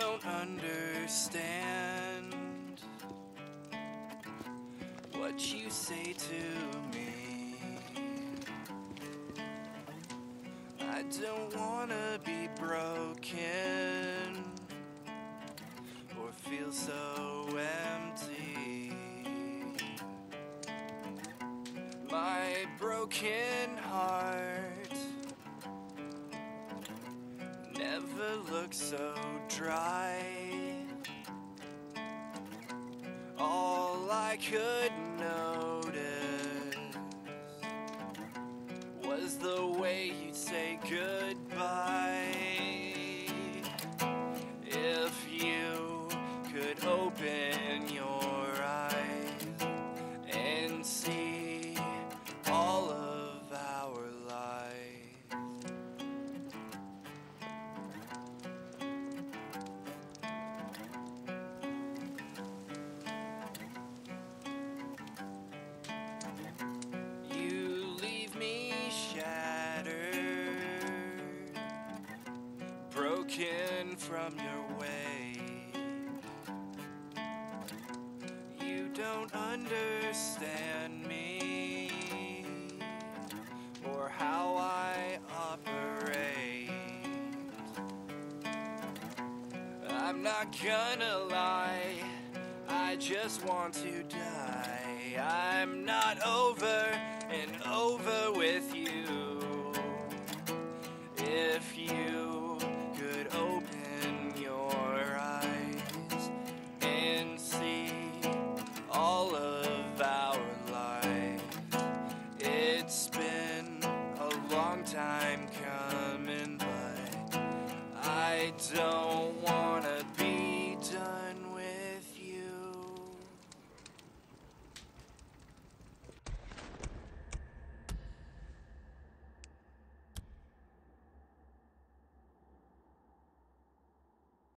don't understand what you say to me. I don't wanna be broken or feel so empty. My broken heart never looked so dry. All I could notice was the way you'd say goodbye. If you could open your eyes and see all of our lives. Broken from your way, you don't understand me or how I operate. I'm not gonna lie, I just want to die. I'm not over and over with you. If you open your eyes and see all of our lives. It's been a long time coming.